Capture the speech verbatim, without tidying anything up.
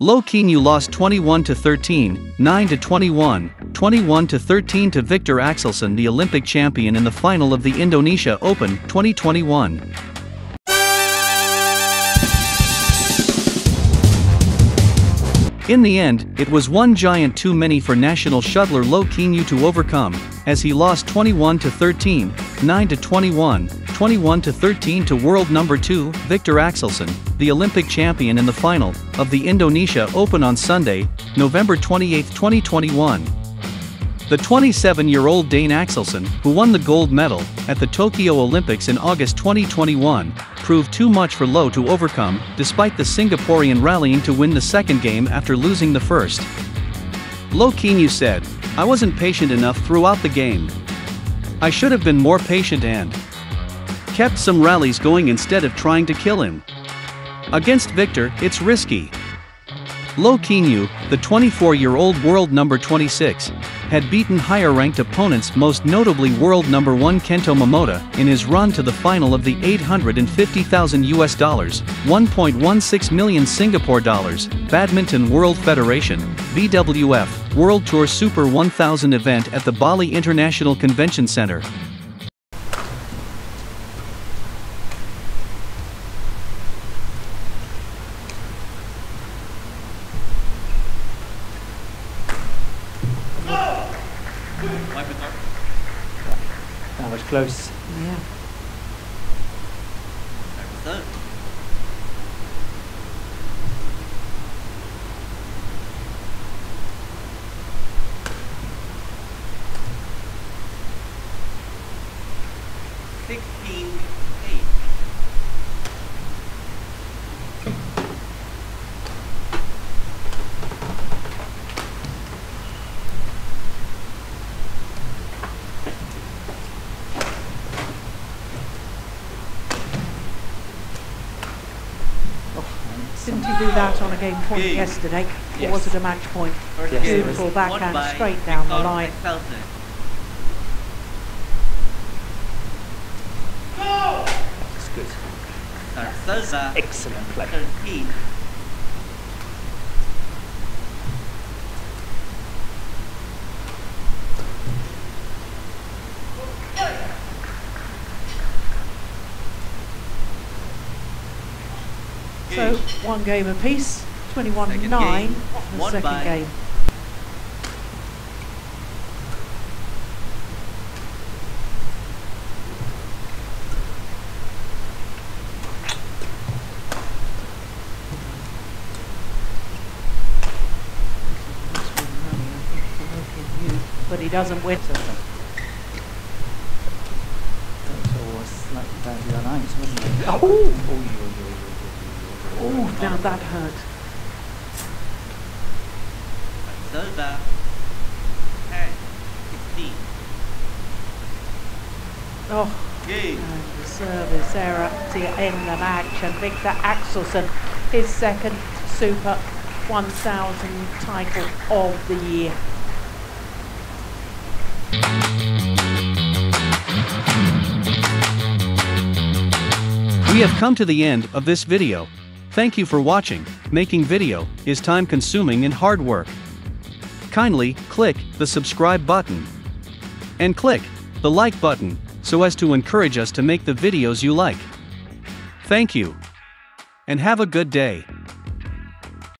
Loh Kean Yew lost twenty-one to thirteen, nine to twenty-one, twenty-one to thirteen to Viktor Axelsen, the Olympic champion, in the final of the Indonesia Open twenty twenty-one. In the end, it was one giant too many for national shuttler Loh Kean Yew to overcome, as he lost twenty-one to thirteen, nine to twenty-one, twenty-one to thirteen to world number two, Viktor Axelsen, the Olympic champion, in the final of the Indonesia Open on Sunday, November twenty-eighth, twenty twenty-one. The twenty-seven-year-old Dane Axelsen, who won the gold medal at the Tokyo Olympics in August twenty twenty-one, proved too much for Loh to overcome, despite the Singaporean rallying to win the second game after losing the first. Loh Kean Yew said, "I wasn't patient enough throughout the game. I should have been more patient and kept some rallies going instead of trying to kill him. Against Viktor, it's risky." Loh Kean Yew, the twenty-four-year-old world number twenty-six, had beaten higher-ranked opponents, most notably world number one Kento Momota, in his run to the final of the eight hundred fifty thousand U S dollars, one point one six million Singapore dollars, Badminton World Federation, B W F, World Tour Super one thousand event at the Bali International Convention Centre. That was close. Yeah. That was that. sixteen eight. Didn't he do that on a game point yeah. yesterday? Yes. Or was it a match point? Yes. Beautiful yes. backhand by straight down Viktor the line. Axelsen. Go! That's good. Axelsen. Excellent play. thirteen. So, one game apiece, twenty-one nine in the second game. But he doesn't win. Oh! Oh, now that hurt. Axelsen. ten fifteen. Oh, and service error to end the match. And Viktor Axelsen, his second Super one thousand title of the year. We have come to the end of this video. Thank you for watching. Making video is time consuming and hard work. Kindly click the subscribe button and click the like button so as to encourage us to make the videos you like. Thank you and have a good day.